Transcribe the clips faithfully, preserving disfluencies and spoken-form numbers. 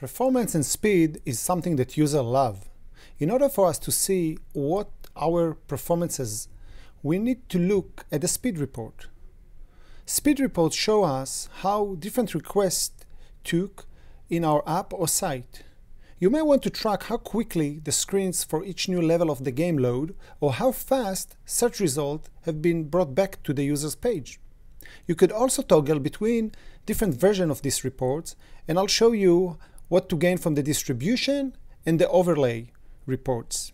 Performance and speed is something that users love. In order for us to see what our performance is, we need to look at the speed report. Speed reports show us how different requests took in our app or site. You may want to track how quickly the screens for each new level of the game load, or how fast search results have been brought back to the user's page. You could also toggle between different versions of these reports, and I'll show you what to gain from the distribution and the overlay reports.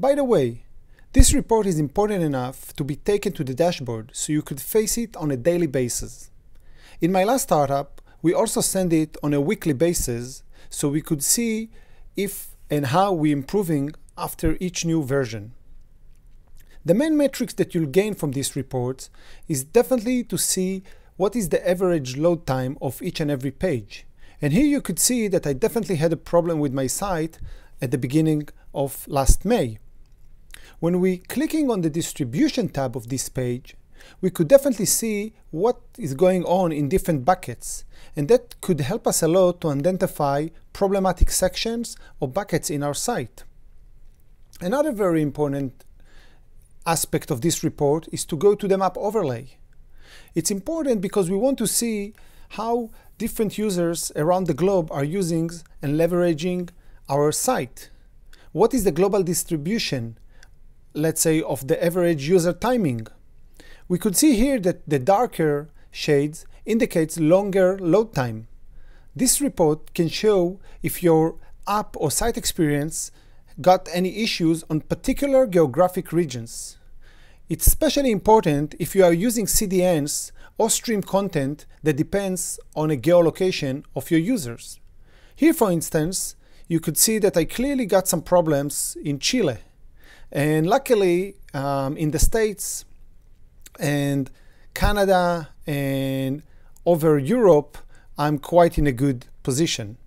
By the way, this report is important enough to be taken to the dashboard so you could face it on a daily basis. In my last startup, we also send it on a weekly basis so we could see if and how we're improving after each new version. The main metrics that you'll gain from these reports is definitely to see what is the average load time of each and every page. And here you could see that I definitely had a problem with my site at the beginning of last May. When we clicking on the distribution tab of this page, we could definitely see what is going on in different buckets. And that could help us a lot to identify problematic sections or buckets in our site. Another very important aspect of this report is to go to the map overlay. It's important because we want to see how different users around the globe are using and leveraging our site. What is the global distribution, let's say, of the average user timing? We could see here that the darker shades indicates longer load time. This report can show if your app or site experience got any issues on particular geographic regions. It's especially important if you are using C D Ns or stream content that depends on a geolocation of your users. Here, for instance, you could see that I clearly got some problems in Chile. And luckily, um, in the States and Canada and over Europe, I'm quite in a good position.